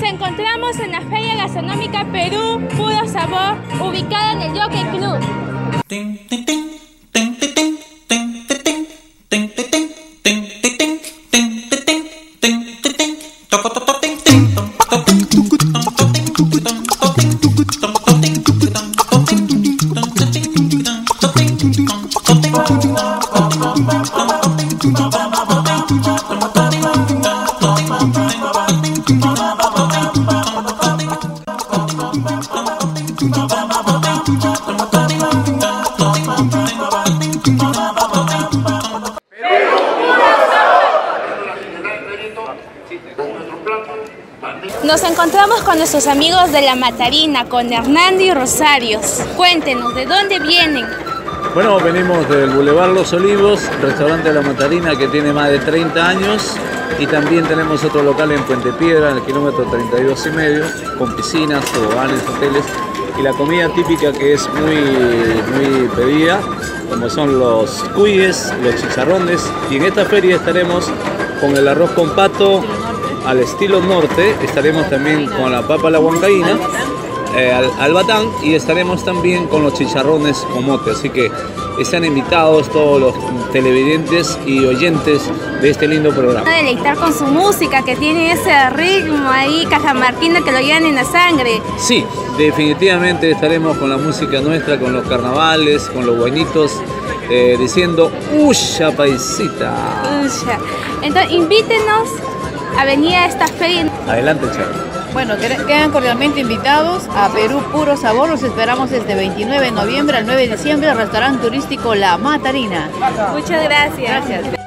nos encontramos en la Feria Gastronómica Perú Puro Sabor, ubicada en el Jockey Club. Nos encontramos con nuestros amigos de La Matarina, con Hernando y Rosarios. Cuéntenos, ¿de dónde vienen? Bueno, venimos del Boulevard Los Olivos, restaurante La Matarina que tiene más de 30 años. Y también tenemos otro local en Puente Piedra, en el kilómetro 32,5, con piscinas, toboganes, hoteles. Y la comida típica que es muy pedida, como son los cuyes, los chicharrones. Y en esta feria estaremos con el arroz con pato al estilo norte, estaremos también con la papa a la huancaína, al batán, y estaremos también con los chicharrones con mote. Así que están invitados todos los televidentes y oyentes de este lindo programa. A deleitar con su música que tiene ese ritmo ahí cajamarquina que lo llevan en la sangre. Sí, definitivamente estaremos con la música nuestra, con los carnavales, con los guainitos, diciendo ¡Uya, paisita! ¡Uya! Entonces, invítenos a venir a esta feria. Adelante, Charo. Bueno, quedan cordialmente invitados a Perú Puro Sabor. Los esperamos desde 29 de noviembre al 9 de diciembre al restaurante turístico La Matarina. Muchas gracias.